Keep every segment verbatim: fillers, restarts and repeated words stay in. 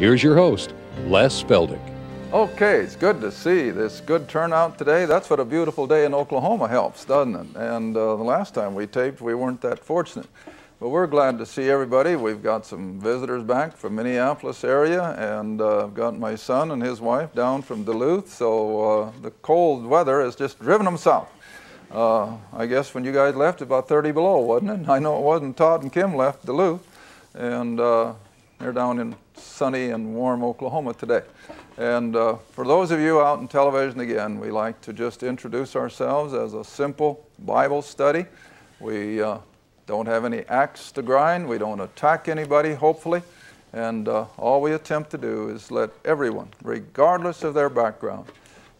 Here's your host, Les Feldick. Okay, it's good to see this good turnout today. That's what a beautiful day in Oklahoma helps, doesn't it? And uh, the last time we taped, we weren't that fortunate. But we're glad to see everybody. We've got some visitors back from Minneapolis area, and uh, I've got my son and his wife down from Duluth, so uh, the cold weather has just driven them south. Uh, I guess when you guys left, about thirty below, wasn't it? I know it wasn't. Todd and Kim left Duluth, and uh, they're down in sunny and warm Oklahoma today. And uh, for those of you out in television again, we like to just introduce ourselves as a simple Bible study. We uh, don't have any axe to grind. We don't attack anybody, hopefully. And uh, all we attempt to do is let everyone, regardless of their background,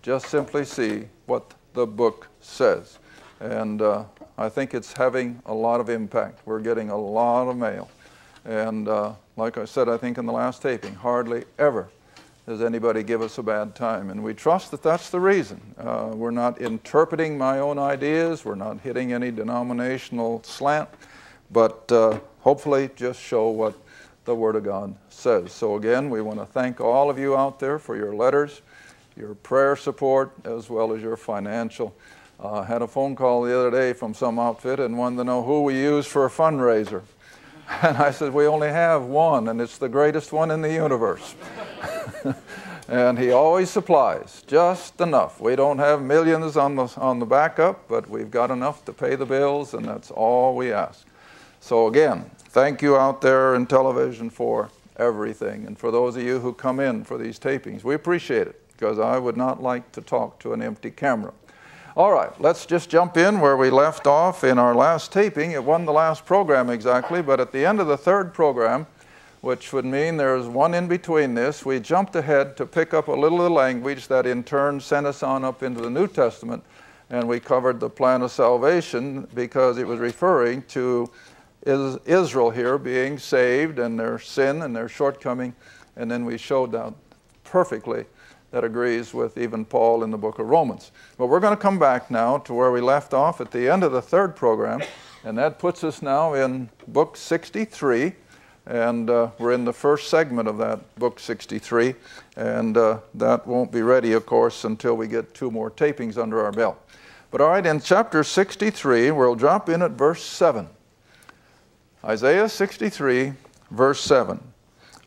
just simply see what the book says. And uh, I think it's having a lot of impact. We're getting a lot of mail. And uh, like I said, I think in the last taping, hardly ever does anybody give us a bad time. And we trust that that's the reason. Uh, we're not interpreting my own ideas. We're not hitting any denominational slant. But uh, hopefully just show what the Word of God says. So again, we want to thank all of you out there for your letters, your prayer support, as well as your financial. I uh, had a phone call the other day from some outfit and wanted to know who we use for a fundraiser. And I said, we only have one, and it's the greatest one in the universe. And he always supplies just enough. We don't have millions on the, on the backup, but we've got enough to pay the bills, and that's all we ask. So again, thank you out there in television for everything. And for those of you who come in for these tapings, we appreciate it, because I would not like to talk to an empty camera. All right, let's just jump in where we left off in our last taping. It wasn't the last program exactly, but at the end of the third program, which would mean there's one in between this, we jumped ahead to pick up a little of the language that in turn sent us on up into the New Testament, and we covered the plan of salvation because it was referring to Israel here being saved and their sin and their shortcoming, and then we showed that perfectly. That agrees with even Paul in the book of Romans. But we're going to come back now to where we left off at the end of the third program, and that puts us now in book sixty-three, and uh, we're in the first segment of that book sixty-three, and uh, that won't be ready, of course, until we get two more tapings under our belt. But all right, in chapter sixty-three, we'll drop in at verse seven. Isaiah sixty-three, verse seven.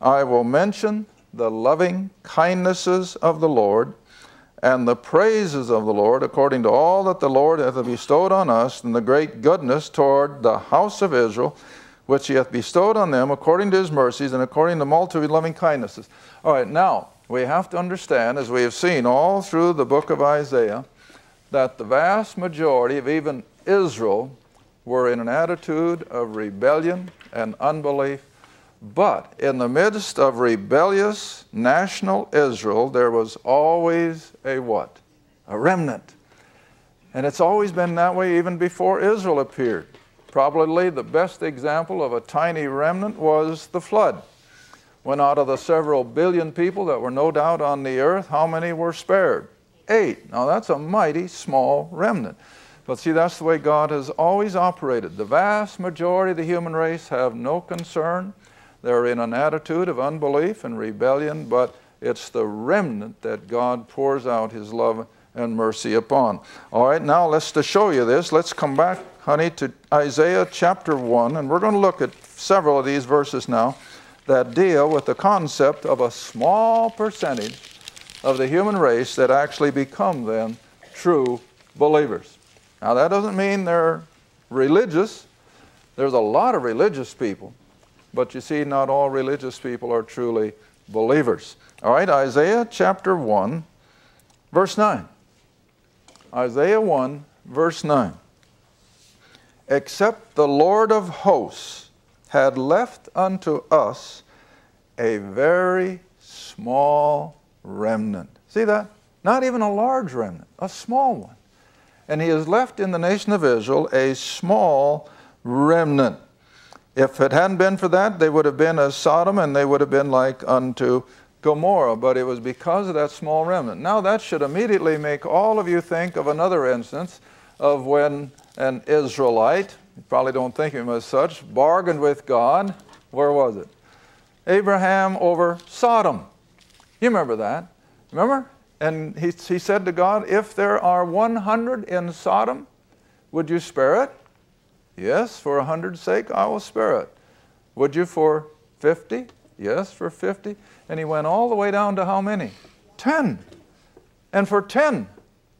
I will mention the loving kindnesses of the Lord and the praises of the Lord according to all that the Lord hath bestowed on us and the great goodness toward the house of Israel, which he hath bestowed on them according to his mercies and according to the multitude of loving kindnesses. All right, now we have to understand, as we have seen all through the book of Isaiah, that the vast majority of even Israel were in an attitude of rebellion and unbelief. But in the midst of rebellious national Israel, there was always a what? A remnant. And it's always been that way even before Israel appeared. Probably the best example of a tiny remnant was the flood. When out of the several billion people that were no doubt on the earth, how many were spared? Eight. Now that's a mighty small remnant. But see, that's the way God has always operated. The vast majority of the human race have no concern. They're in an attitude of unbelief and rebellion, but it's the remnant that God pours out his love and mercy upon. All right, now let's, to show you this, let's come back, honey, to Isaiah chapter one, and we're going to look at several of these verses now that deal with the concept of a small percentage of the human race that actually become then true believers. Now that doesn't mean they're religious. There's a lot of religious people. But you see, not all religious people are truly believers. All right, Isaiah chapter one, verse nine. Isaiah one, verse nine. Except the Lord of hosts had left unto us a very small remnant. See that? Not even a large remnant, a small one. And he has left in the nation of Israel a small remnant. If it hadn't been for that, they would have been as Sodom, and they would have been like unto Gomorrah. But it was because of that small remnant. Now that should immediately make all of you think of another instance of when an Israelite, you probably don't think of him as such, bargained with God. Where was it? Abraham over Sodom. You remember that? Remember? And he, he said to God, if there are one hundred in Sodom, would you spare it? Yes, for one hundred's sake, I will spare it. Would you for fifty? Yes, for fifty. And he went all the way down to how many? ten. And for ten,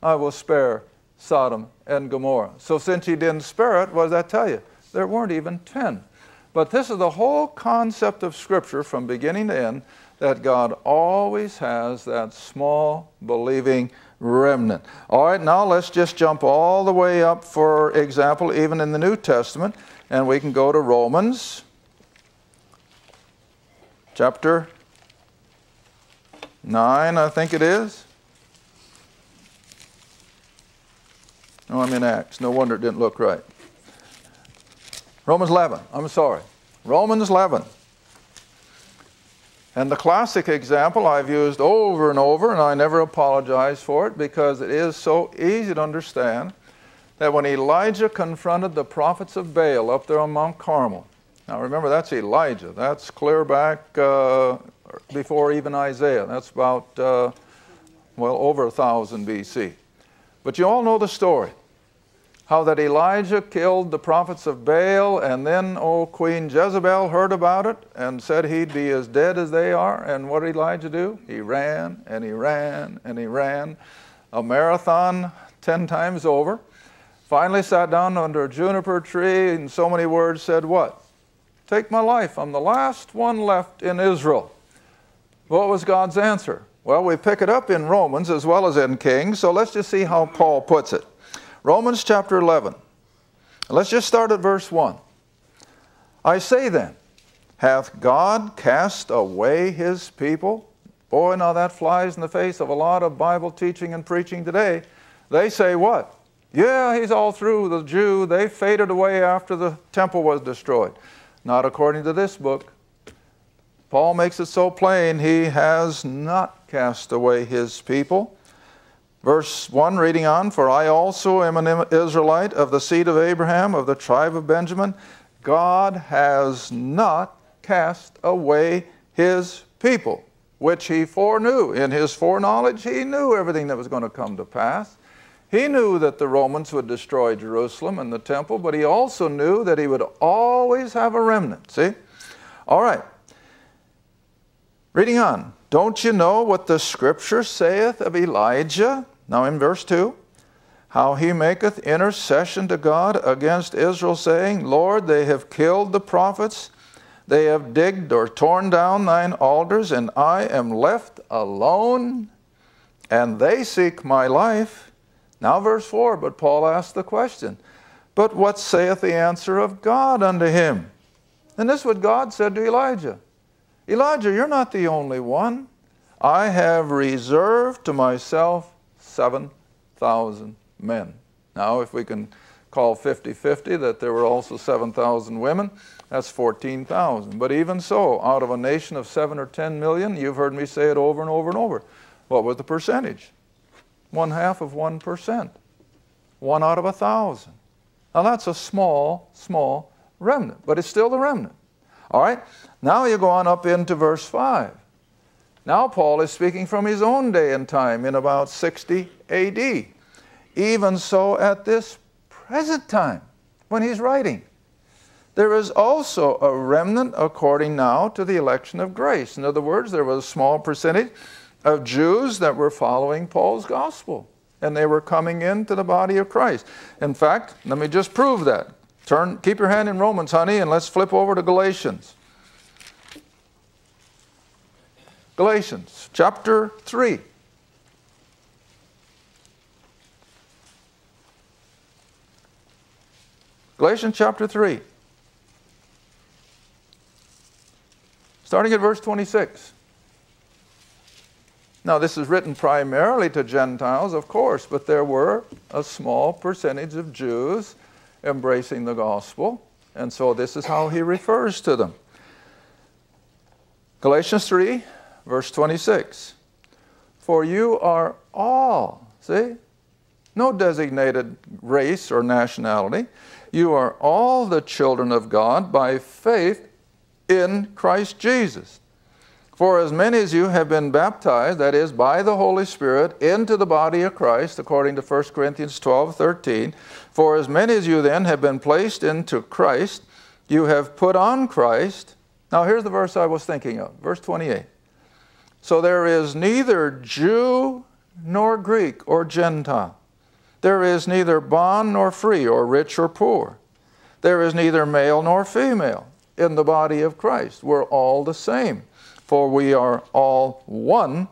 I will spare Sodom and Gomorrah. So since he didn't spare it, what does that tell you? There weren't even ten. But this is the whole concept of Scripture from beginning to end, that God always has that small believing remnant. All right, now let's just jump all the way up, for example, even in the New Testament, and we can go to Romans chapter nine, I think it is. No, I'm in Acts. No wonder it didn't look right. Romans eleven. I'm sorry. Romans eleven. And the classic example I've used over and over, and I never apologize for it, because it is so easy to understand, that when Elijah confronted the prophets of Baal up there on Mount Carmel. Now remember, that's Elijah. That's clear back uh, before even Isaiah. That's about, uh, well, over one thousand B C. But you all know the story. How that Elijah killed the prophets of Baal, and then old Queen Jezebel heard about it and said he'd be as dead as they are. And what did Elijah do? He ran and he ran and he ran a marathon ten times over. Finally sat down under a juniper tree, and in so many words said what? Take my life. I'm the last one left in Israel. What was God's answer? Well, we pick it up in Romans as well as in Kings, so let's just see how Paul puts it. Romans chapter eleven. Let's just start at verse one. I say then, hath God cast away his people? Boy, now that flies in the face of a lot of Bible teaching and preaching today. They say what? Yeah, he's all through, the Jew. They faded away after the temple was destroyed. Not according to this book. Paul makes it so plain, he has not cast away his people. Verse one, reading on, for I also am an Israelite of the seed of Abraham, of the tribe of Benjamin. God has not cast away his people, which he foreknew. In his foreknowledge, he knew everything that was going to come to pass. He knew that the Romans would destroy Jerusalem and the temple, but he also knew that he would always have a remnant. See? All right. Reading on. Don't you know what the Scripture saith of Elijah? Now in verse two, how he maketh intercession to God against Israel, saying, Lord, they have killed the prophets, they have digged or torn down thine altars, and I am left alone, and they seek my life. Now verse four, but Paul asks the question, but what saith the answer of God unto him? And this is what God said to Elijah. Elijah, you're not the only one. I have reserved to myself seven thousand men. Now, if we can call fifty fifty that there were also seven thousand women, that's fourteen thousand. But even so, out of a nation of seven or ten million, you've heard me say it over and over and over. What was the percentage? One half of one percent. One out of a thousand. Now, that's a small, small remnant, but it's still the remnant. All right, now you go on up into verse five. Now Paul is speaking from his own day and time in about sixty A D. Even so at this present time when he's writing, there is also a remnant according now to the election of grace. In other words, there was a small percentage of Jews that were following Paul's gospel, and they were coming into the body of Christ. In fact, let me just prove that. Turn, keep your hand in Romans, honey, and let's flip over to Galatians. Galatians chapter three. Galatians chapter three. Starting at verse twenty-six. Now, this is written primarily to Gentiles, of course, but there were a small percentage of Jews embracing the gospel, and so this is how he refers to them. Galatians three, verse twenty-six. For you are all, see, no designated race or nationality. You are all the children of God by faith in Christ Jesus. For as many as you have been baptized, that is, by the Holy Spirit, into the body of Christ, according to First Corinthians twelve thirteen, for as many as you then have been placed into Christ, you have put on Christ. Now here's the verse I was thinking of, verse twenty-eight. So there is neither Jew nor Greek or Gentile. There is neither bond nor free or rich or poor. There is neither male nor female in the body of Christ. We're all the same. For we are all one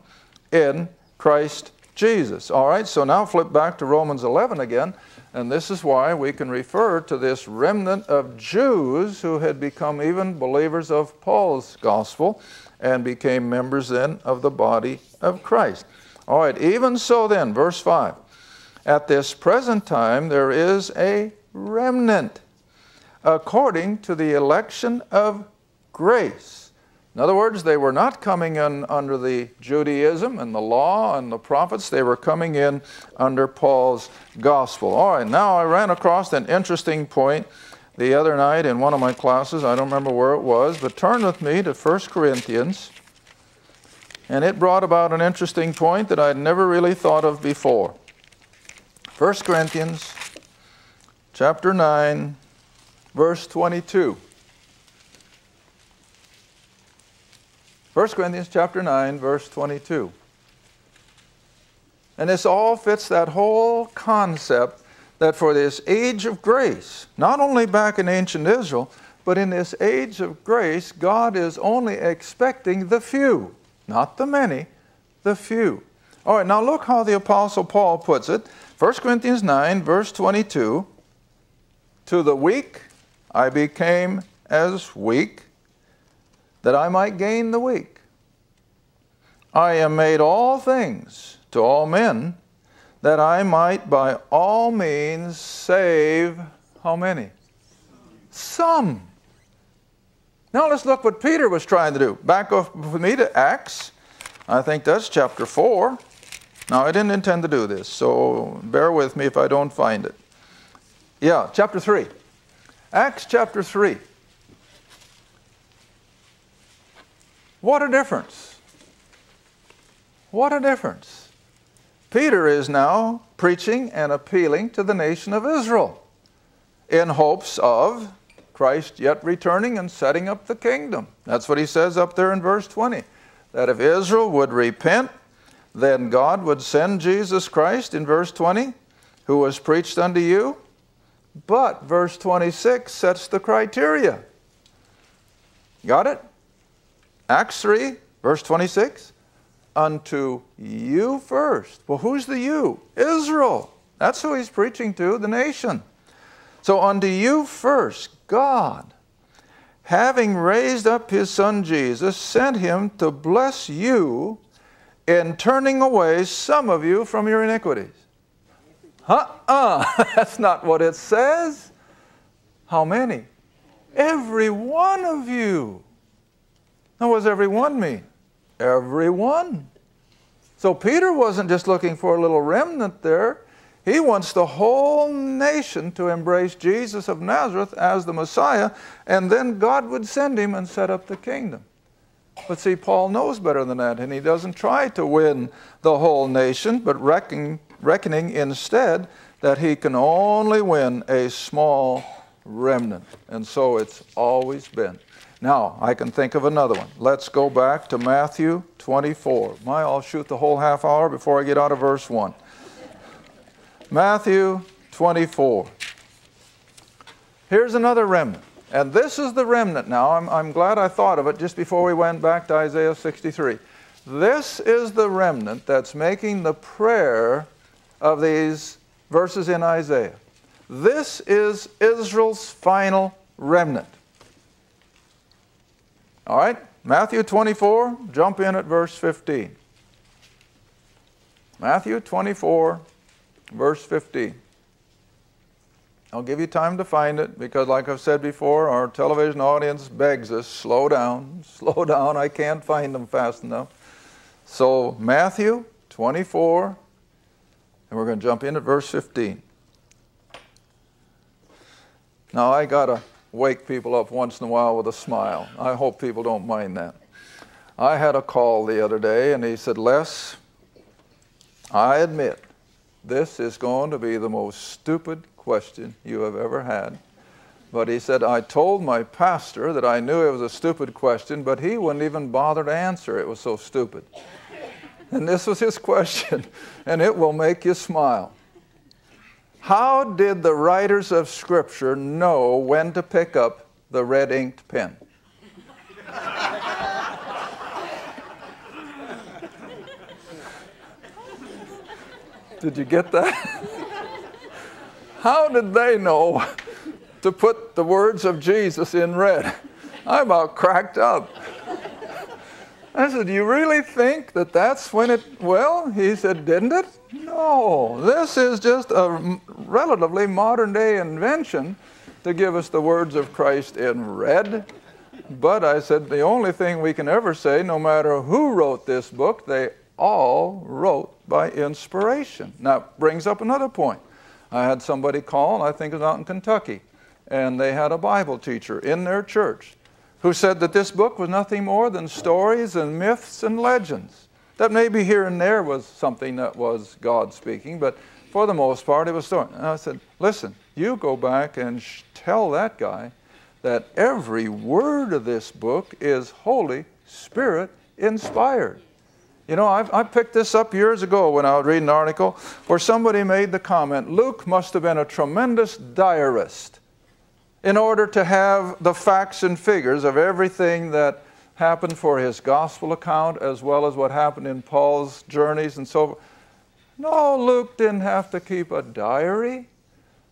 in Christ Jesus. All right, so now flip back to Romans eleven again, and this is why we can refer to this remnant of Jews who had become even believers of Paul's gospel and became members then of the body of Christ. All right, even so then, verse five, at this present time there is a remnant according to the election of grace. In other words, they were not coming in under the Judaism and the law and the prophets. They were coming in under Paul's gospel. All right, now I ran across an interesting point the other night in one of my classes. I don't remember where it was, but turn with me to First Corinthians. And it brought about an interesting point that I'd never really thought of before. First Corinthians chapter nine, verse twenty-two. First Corinthians chapter nine, verse twenty-two. And this all fits that whole concept that for this age of grace, not only back in ancient Israel, but in this age of grace, God is only expecting the few, not the many, the few. All right, now look how the Apostle Paul puts it. First Corinthians nine, verse twenty-two, to the weak I became as weak, that I might gain the weak. I am made all things to all men, that I might by all means save how many? Some. Now let's look what Peter was trying to do. Back off with me to Acts. I think that's chapter four. Now I didn't intend to do this, so bear with me if I don't find it. Yeah, chapter three. Acts chapter three. What a difference. What a difference. Peter is now preaching and appealing to the nation of Israel in hopes of Christ yet returning and setting up the kingdom. That's what he says up there in verse twenty, that if Israel would repent, then God would send Jesus Christ in verse twenty, who was preached unto you. But verse twenty-six sets the criteria. Got it? Acts three, verse twenty-six, unto you first. Well, who's the you? Israel. That's who he's preaching to, the nation. So unto you first, God, having raised up his son Jesus, sent him to bless you in turning away some of you from your iniquities. Uh-uh, that's not what it says. How many? Every one of you. Now, what does everyone mean? Everyone. So Peter wasn't just looking for a little remnant there. He wants the whole nation to embrace Jesus of Nazareth as the Messiah, and then God would send him and set up the kingdom. But see, Paul knows better than that, and he doesn't try to win the whole nation, but reckon, reckoning instead that he can only win a small remnant. And so it's always been. Now, I can think of another one. Let's go back to Matthew twenty-four. My, I'll shoot the whole half hour before I get out of verse one. Matthew twenty-four. Here's another remnant. And this is the remnant now. I'm, I'm glad I thought of it just before we went back to Isaiah sixty-three. This is the remnant that's making the prayer of these verses in Isaiah. This is Israel's final remnant. All right, Matthew twenty-four, jump in at verse fifteen. Matthew twenty-four, verse fifteen. I'll give you time to find it because, like I've said before, our television audience begs us, slow down, slow down, I can't find them fast enough. So Matthew twenty-four, and we're going to jump in at verse fifteen. Now, I got a wake people up once in a while with a smile. I hope people don't mind that. I had a call the other day, and he said, Les, I admit this is going to be the most stupid question you have ever had. But he said, I told my pastor that I knew it was a stupid question, but he wouldn't even bother to answer. It was so stupid. And this was his question, and it will make you smile. How did the writers of Scripture know when to pick up the red-inked pen? Did you get that? How did they know to put the words of Jesus in red? I about cracked up. I said, do you really think that that's when it, well, he said, didn't it? No, this is just a relatively modern day invention to give us the words of Christ in red. But I said, the only thing we can ever say, no matter who wrote this book, they all wrote by inspiration. Now, it brings up another point. I had somebody call, I think it was out in Kentucky, and they had a Bible teacher in their church who said that this book was nothing more than stories and myths and legends. That maybe here and there was something that was God speaking, but for the most part it was story. And I said, listen, you go back and sh tell that guy that every word of this book is Holy Spirit inspired. You know, I've, I picked this up years ago when I was reading an article where somebody made the comment, Luke must have been a tremendous diarist in order to have the facts and figures of everything that happened for his gospel account, as well as what happened in Paul's journeys and so forth. No, Luke didn't have to keep a diary.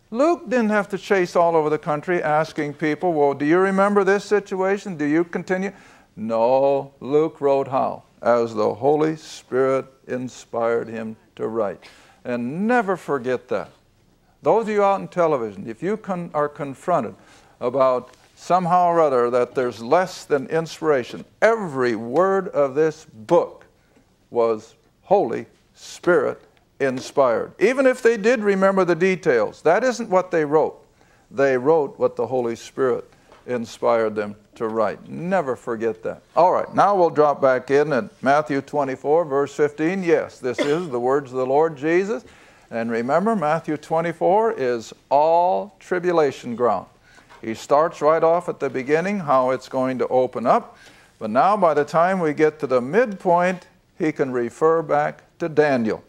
Luke didn't have to chase all over the country asking people, well, do you remember this situation? Do you continue? No, Luke wrote how? As the Holy Spirit inspired him to write. And never forget that. Those of you out in television, if you con- are confronted about somehow or other that there's less than inspiration, every word of this book was Holy Spirit inspired. Even if they did remember the details, that isn't what they wrote. They wrote what the Holy Spirit inspired them to write. Never forget that. All right, now we'll drop back in at Matthew twenty-four, verse fifteen. Yes, this is the words of the Lord Jesus. And remember, Matthew twenty-four is all tribulation ground. He starts right off at the beginning how it's going to open up. But now by the time we get to the midpoint, he can refer back to Daniel.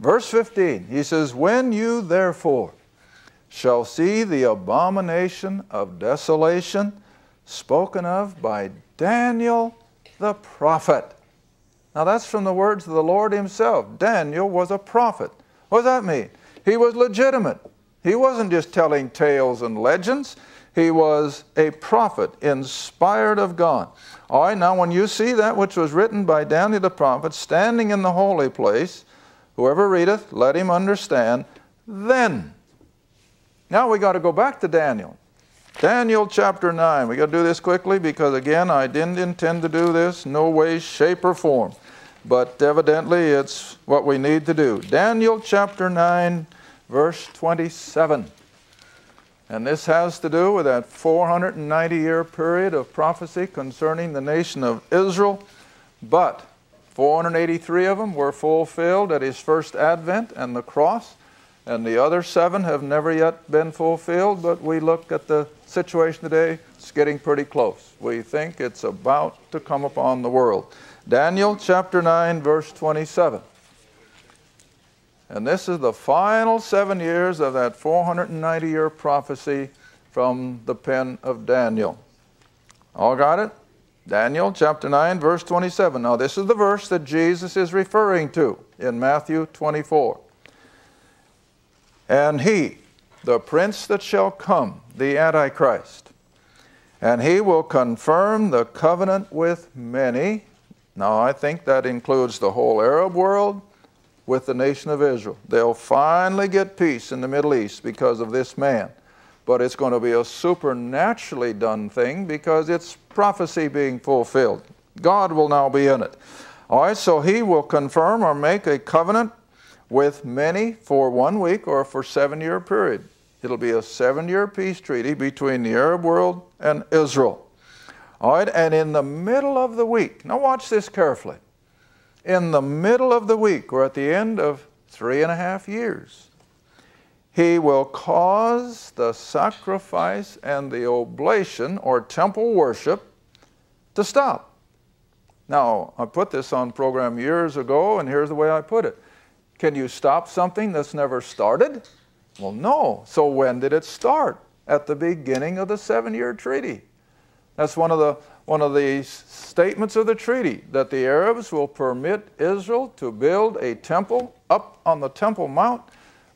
Verse fifteen, he says, when you therefore shall see the abomination of desolation spoken of by Daniel the prophet. Now that's from the words of the Lord himself. Daniel was a prophet. What does that mean? He was legitimate. He wasn't just telling tales and legends. He was a prophet, inspired of God. All right, now when you see that which was written by Daniel the prophet, standing in the holy place, whoever readeth, let him understand, then. Now we got to go back to Daniel. Daniel chapter nine. We got to do this quickly because, again, I didn't intend to do this, no way, shape, or form. But evidently it's what we need to do. Daniel chapter nine, verse twenty-seven. And this has to do with that four hundred ninety year period of prophecy concerning the nation of Israel. But four hundred eighty-three of them were fulfilled at his first advent and the cross. And the other seven have never yet been fulfilled, but we look at the situation today, it's getting pretty close. We think it's about to come upon the world. Daniel chapter nine, verse twenty-seven. And this is the final seven years of that four hundred ninety year prophecy from the pen of Daniel. All got it? Daniel chapter nine, verse twenty-seven. Now this is the verse that Jesus is referring to in Matthew twenty-four. And he, the prince that shall come, the Antichrist, and he will confirm the covenant with many. Now, I think that includes the whole Arab world with the nation of Israel. They'll finally get peace in the Middle East because of this man. But it's going to be a supernaturally done thing because it's prophecy being fulfilled. God will now be in it. All right, so he will confirm or make a covenant with many for one week or for seven year period. It'll be a seven-year peace treaty between the Arab world and Israel. All right, and in the middle of the week, now watch this carefully. In the middle of the week, or at the end of three and a half years, he will cause the sacrifice and the oblation, or temple worship, to stop. Now, I put this on program years ago, and here's the way I put it. Can you stop something that's never started? Well, no. So when did it start? At the beginning of the seven-year treaty. That's one of the one of the statements of the treaty, that the Arabs will permit Israel to build a temple up on the Temple Mount.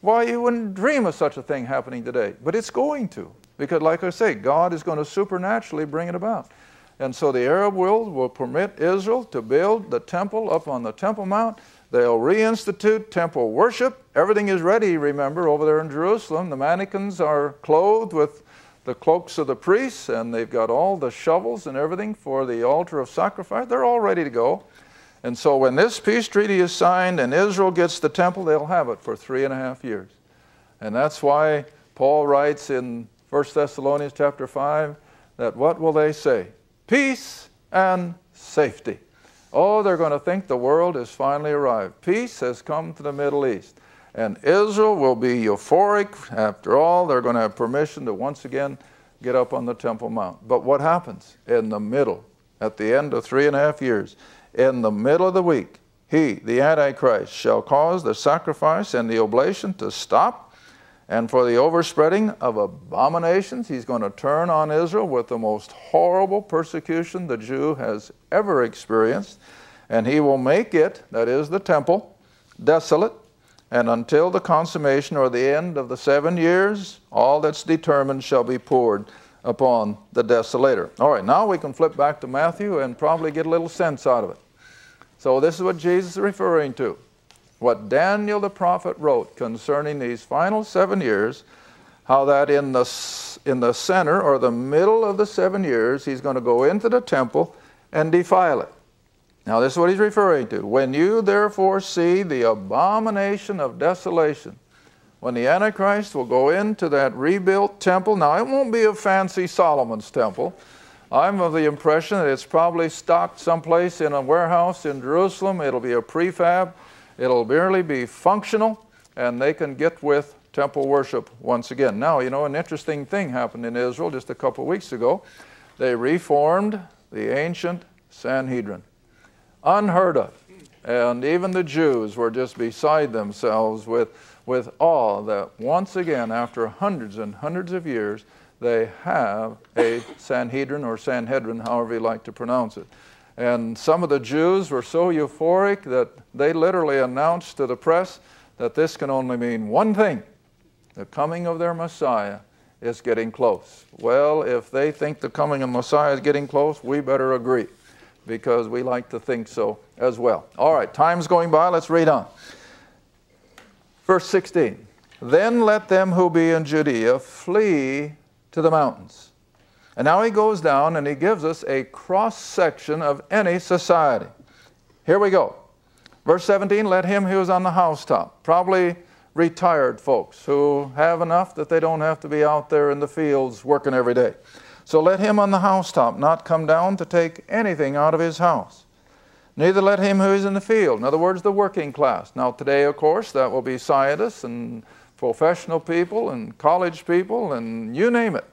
Why, you wouldn't dream of such a thing happening today, but it's going to, because like I say, God is going to supernaturally bring it about. And so the Arab world will permit Israel to build the temple up on the Temple Mount. They'll reinstitute temple worship. Everything is ready, remember, over there in Jerusalem. The mannequins are clothed with the cloaks of the priests, and they've got all the shovels and everything for the altar of sacrifice. They're all ready to go. And so when this peace treaty is signed and Israel gets the temple, they'll have it for three and a half years. And that's why Paul writes in First Thessalonians chapter five that what will they say? Peace and safety. Oh, they're going to think the world has finally arrived. Peace has come to the Middle East. And Israel will be euphoric. After all, they're going to have permission to once again get up on the Temple Mount. But what happens? In the middle, at the end of three and a half years, in the middle of the week, he, the Antichrist, shall cause the sacrifice and the oblation to stop. And for the overspreading of abominations, he's going to turn on Israel with the most horrible persecution the Jew has ever experienced. And he will make it, that is the temple, desolate. And until the consummation or the end of the seven years, all that's determined shall be poured upon the desolator. All right, now we can flip back to Matthew and probably get a little sense out of it. So this is what Jesus is referring to. What Daniel the prophet wrote concerning these final seven years, how that in the, in the center or the middle of the seven years, he's going to go into the temple and defile it. Now, this is what he's referring to. When you therefore see the abomination of desolation, when the Antichrist will go into that rebuilt temple. Now, it won't be a fancy Solomon's temple. I'm of the impression that it's probably stocked someplace in a warehouse in Jerusalem. It'll be a prefab. It'll merely be functional, and they can get with temple worship once again. Now, you know, an interesting thing happened in Israel just a couple weeks ago. They reformed the ancient Sanhedrin. Unheard of. And even the Jews were just beside themselves with, with awe that once again, after hundreds and hundreds of years, they have a Sanhedrin or Sanhedrin, however you like to pronounce it. And some of the Jews were so euphoric that they literally announced to the press that this can only mean one thing. The coming of their Messiah is getting close. Well, if they think the coming of Messiah is getting close, we better agree, because we like to think so as well. All right, time's going by. Let's read on. Verse sixteen. Then let them who be in Judea flee to the mountains. And now he goes down and he gives us a cross-section of any society. Here we go. Verse seventeen, let him who is on the housetop, probably retired folks who have enough that they don't have to be out there in the fields working every day. So let him on the housetop not come down to take anything out of his house. Neither let him who is in the field. In other words, the working class. Now today, of course, that will be scientists and professional people and college people and you name it.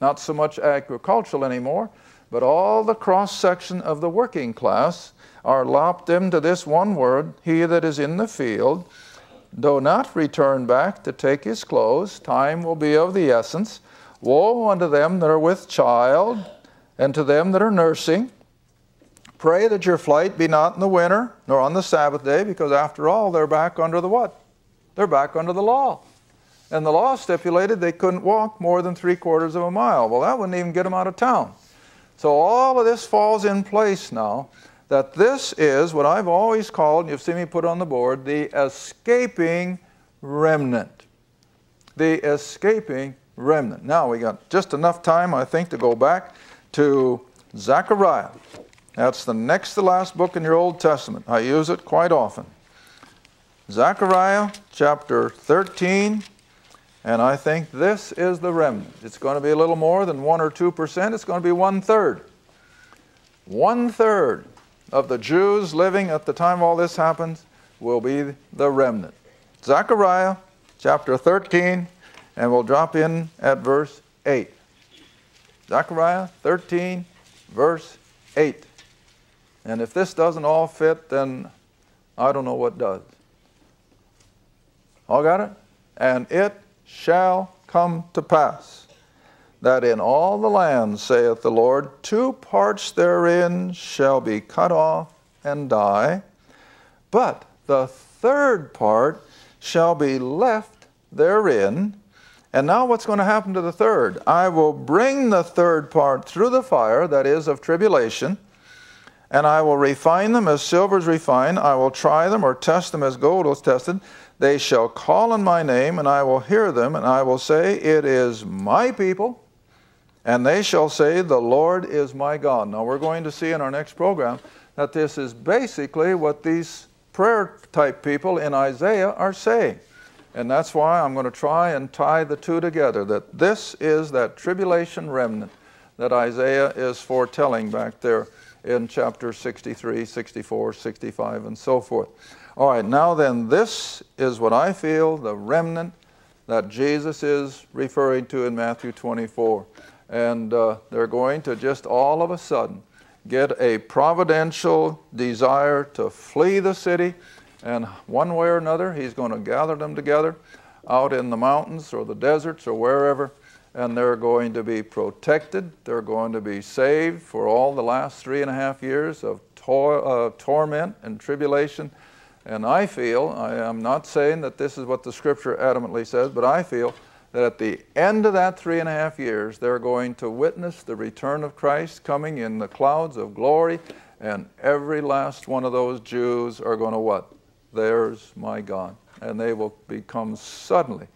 Not so much agricultural anymore, but all the cross-section of the working class are lopped into this one word, he that is in the field. Do not return back to take his clothes. Time will be of the essence. Woe unto them that are with child, and to them that are nursing. Pray that your flight be not in the winter, nor on the Sabbath day, because after all, they're back under the what? They're back under the law. And the law stipulated they couldn't walk more than three quarters of a mile. Well, that wouldn't even get them out of town. So all of this falls in place now, that this is what I've always called, and you've seen me put on the board, the escaping remnant. The escaping remnant. Remnant. Now we got just enough time, I think, to go back to Zechariah. That's the next to last book in your Old Testament. I use it quite often. Zechariah chapter thirteen And I think this is the remnant. It's going to be a little more than one or two percent. It's going to be one-third. One-third of the Jews living at the time all this happens will be the remnant. Zechariah chapter thirteen, and we'll drop in at verse eight. Zechariah thirteen, verse eight. And if this doesn't all fit, then I don't know what does. All got it? And it shall come to pass that in all the land, saith the Lord, two parts therein shall be cut off and die, but the third part shall be left therein. And now what's going to happen to the third? I will bring the third part through the fire, that is, of tribulation, and I will refine them as silver is refined. I will try them or test them as gold is tested. They shall call on my name, and I will hear them, and I will say, it is my people. And they shall say, the Lord is my God. Now we're going to see in our next program that this is basically what these prayer type people in Isaiah are saying. And that's why I'm going to try and tie the two together, that this is that tribulation remnant that Isaiah is foretelling back there in chapter sixty-three, sixty-four, sixty-five, and so forth. All right, now then, this is what I feel, the remnant that Jesus is referring to in Matthew twenty-four. And uh, they're going to just all of a sudden get a providential desire to flee the city, and one way or another, he's going to gather them together out in the mountains or the deserts or wherever, and they're going to be protected. They're going to be saved for all the last three and a half years of tor uh, torment and tribulation. And I feel, I am not saying that this is what the Scripture adamantly says, but I feel that at the end of that three and a half years, they're going to witness the return of Christ coming in the clouds of glory, and every last one of those Jews are going to what? There's my God. And they will become suddenly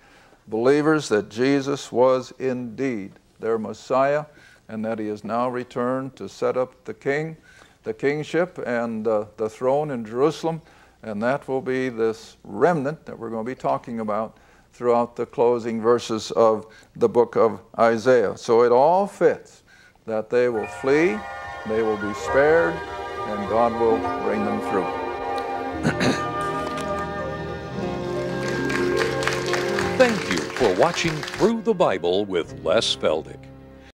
believers that Jesus was indeed their Messiah, and that he is now returned to set up the king, the kingship and uh, the throne in Jerusalem. And that will be this remnant that we're going to be talking about throughout the closing verses of the book of Isaiah. So it all fits, that they will flee, they will be spared, and God will bring them through. Thank you for watching Through the Bible with Les Feldick.